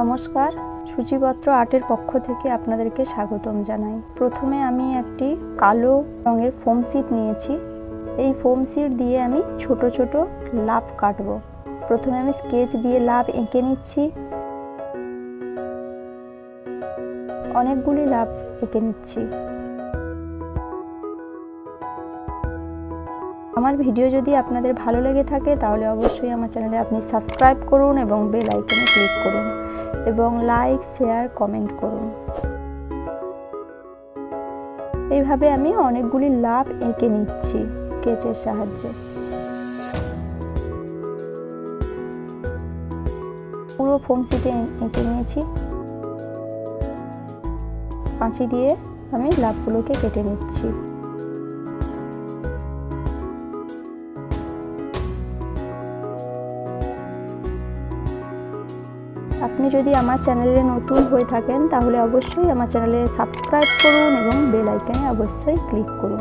नमस्कार सूचिपत्र आर्टर पक्ष थेके आपनादेरके स्वागतम जानाई। प्रथमे आमी एकटी कालो रंगेर फोम सीट नियेछि। एई फोम सीट दिये आमी छोटो छोटो लाभ काटबो। प्रथमे आमी स्केच दिये लाभ एंके निच्छि। अनेकगुली लाभ एंके निच्छि। आमार भिडियो जोदि आपनादेर भालो लेगे थाके ताहले अवश्यई आमार चैनेले आपनि सबस्क्राइब करुन एबं बेल आइकने क्लिक करुन एवं लाइक शेयर कमेंट करुन। एइभावे आमी अनेकगुली लाभ एंके निच्छि स्केचेर साहाज्ये। पुरो फोम सीटे एंके नियेछि। काँची दिये आमी लाभगुलोके केटे निच्छि। आपनी जो हमारे चैनल नतून हो ताहले अवश्य हमारे चैनल सबस्क्राइब करुन एवं बेल आइकने अवश्य क्लिक करुन।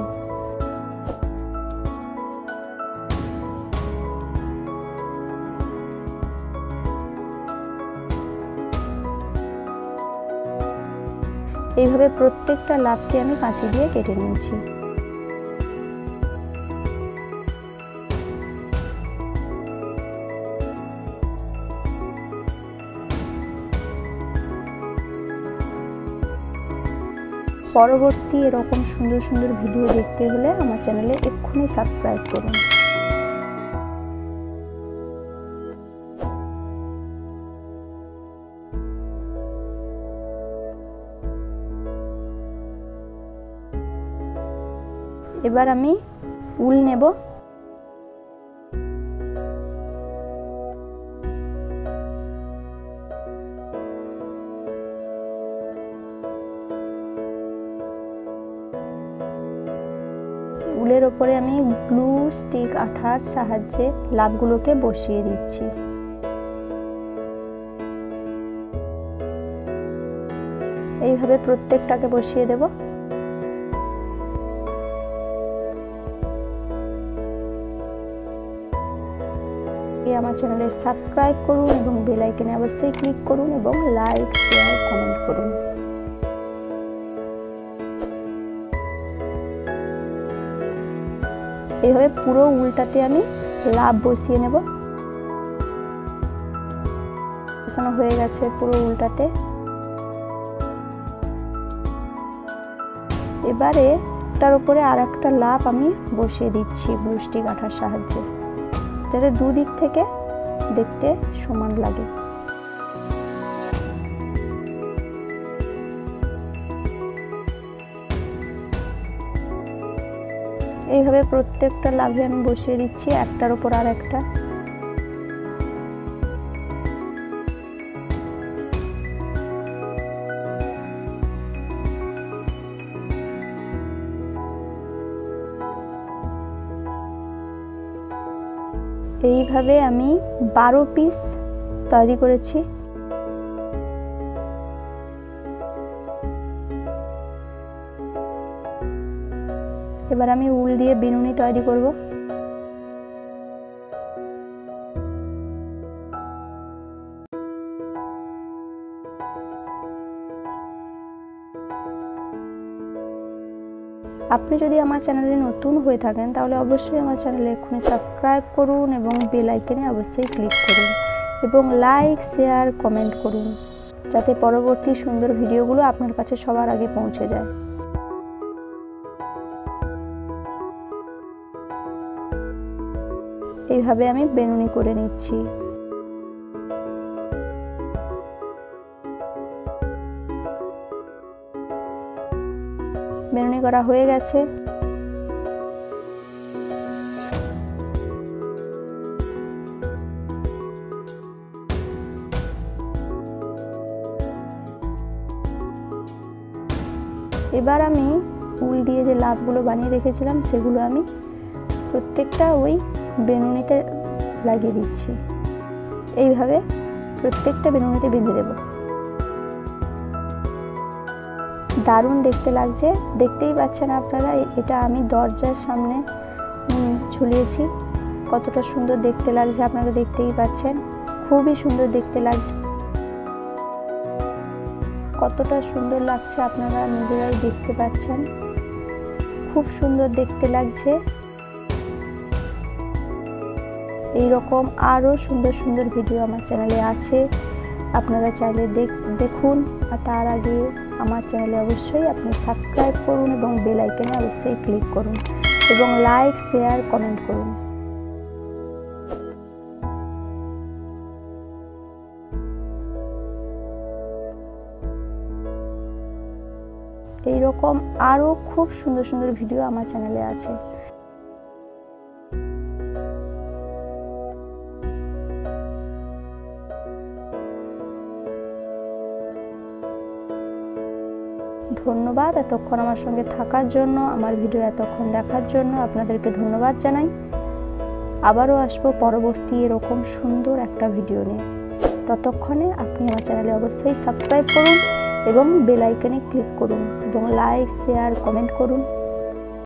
एइभावे प्रत्येकटा लाभके आमी काँची दिये केटे नियेछि। परवर्ती एरकम सुंदर सुंदर भिडियो देखते होले आमार चैनेले एक्षुनि सबस्क्राइब करुन। एबार आमी उल नेब। उलेर ओपरे आमी ग्लू स्टिक आठार साहाज्ये लाभगुलोके बसिए दिच्छी। एइभावे प्रत्येकटाके बसिए देब। आमार चैनेले सबस्क्राइब करुन एबं बेल आइकने अवश्यई क्लिक करुन एबं लाइक शेयार कमेंट करुन। एइभावे पुरो उल्टाते आमी लाभ बसिए नेब। बसानो हये गेछे पुरो उल्टाते। एबारे एकटार उपरे आरेकटा लाभ आमी बसिए दिच्छी ग्लू स्टिक आठार साहाज्ये, जाते दुई दिक थेके देखते समान लागे। এইভাবে প্রত্যেকটা লাভে আমি বসিয়ে দিচ্ছি একটার উপর আর একটা। এইভাবে আমি 12 পিস তৈরি করেছি। এবার আমি উল দিয়ে বিনুনি তৈরি করব। আপনি যদি আমার চ্যানেলে নতুন হয়ে থাকেন তাহলে অবশ্যই আমার চ্যানেলে এক্ষুনি সাবস্ক্রাইব করুন এবং বেল আইকনে অবশ্যই ক্লিক করুন এবং লাইক শেয়ার কমেন্ট করুন, যাতে পরবর্তী সুন্দর ভিডিওগুলো আপনার কাছে সবার আগে পৌঁছে যায়। এইভাবে আমি বেনুনি করে নিচ্ছি। বেনুনি করা হয়ে গেছে। এবার আমি উল দিয়ে যে লাভগুলো বানিয়ে রেখেছিলাম সেগুলো আমি প্রত্যেকটা ওই বেনুনিতে লাগিয়ে দিচ্ছি। এইভাবে প্রত্যেকটা বেনুনিতে বেঁধে দেব। দারুণ দেখতে লাগছে, দেখতেই পাচ্ছেন আপনারা। এটা আমি দরজার সামনে ঝুলিয়েছি। কতটা সুন্দর দেখতে লাগছে আপনারা দেখতেই পাচ্ছেন, খুবই সুন্দর দেখতে লাগছে। কতটা সুন্দর লাগছে আপনারা নিজেরাই দেখতে পাচ্ছেন। খুব সুন্দর দেখতে লাগছে। এই রকম আরো সুন্দর সুন্দর ভিডিও আমার চ্যানেলে আছে, আপনারা চাইলে দেখুন। আর তার আগে আমার চ্যানেলে অবশ্যই আপনি সাবস্ক্রাইব করুন এবং বেল আইকনে অবশ্যই ক্লিক করুন এবং লাইক শেয়ার কমেন্ট করুন। এই রকম আরো খুব সুন্দর সুন্দর ভিডিও আমার চ্যানেলে আছে। ধন্যবাদ এতক্ষণ আমার সঙ্গে থাকার জন্য, আমার ভিডিও এতক্ষণ দেখার জন্য আপনাদেরকে ধন্যবাদ জানাই। আবারও আসবো পরবর্তী এরকম সুন্দর একটা ভিডিও নিয়ে। ততক্ষণে আপনি আমার চ্যানেলে অবশ্যই সাবস্ক্রাইব করুন এবং বেল আইকনে ক্লিক করুন এবং লাইক শেয়ার কমেন্ট করুন।